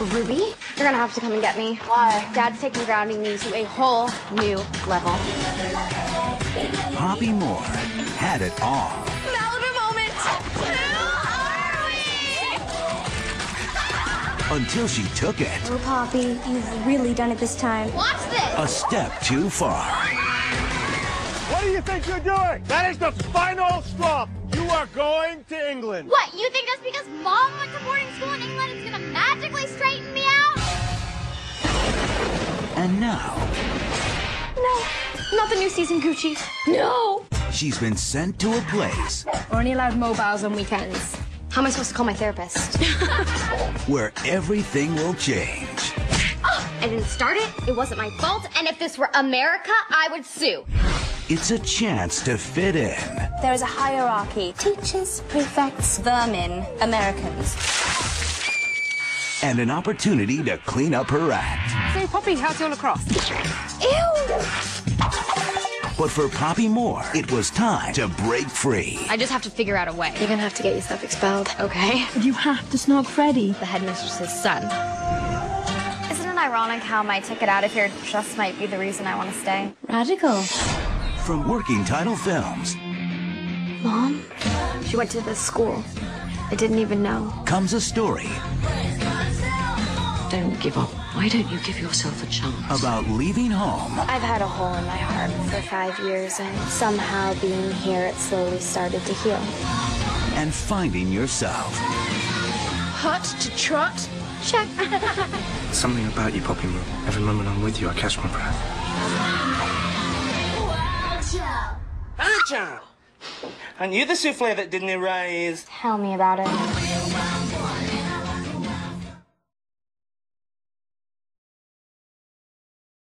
Ruby? You're gonna have to come and get me. Why? Dad's taking grounding me to a whole new level. Poppy Moore had it all. Malibu moment! Who are we? Until she took it. Oh, Poppy, you've really done it this time. Watch this! A step too far. What do you think you're doing? That is the final straw. You are going to England. What, you think just because Mom went to boarding school in England it's gonna magically straighten me out? And now... No, not the new season, Gucci. No! She's been sent to a place... We're only allowed mobiles on weekends. How am I supposed to call my therapist? Where everything will change. Oh, I didn't start it, it wasn't my fault, and if this were America, I would sue. It's a chance to fit in. There is a hierarchy. Teachers, prefects, vermin, Americans. And an opportunity to clean up her act. So, Poppy, how's your lacrosse? Ew! But for Poppy Moore, it was time to break free. I just have to figure out a way. You're gonna have to get yourself expelled, okay? You have to snog Freddie, the headmistress's son. Isn't it ironic how my ticket out of here just might be the reason I want to stay? Radical. From Working Title Films. Mom? She went to this school. I didn't even know. Comes a story. Don't give up. Why don't you give yourself a chance? About leaving home. I've had a hole in my heart for 5 years, and somehow being here, it slowly started to heal. And finding yourself. Hut to trot? Check. Something about you, Poppy Moore. Every moment I'm with you, I catch my breath. Aren't you the souffle that didn't erase? Tell me about it.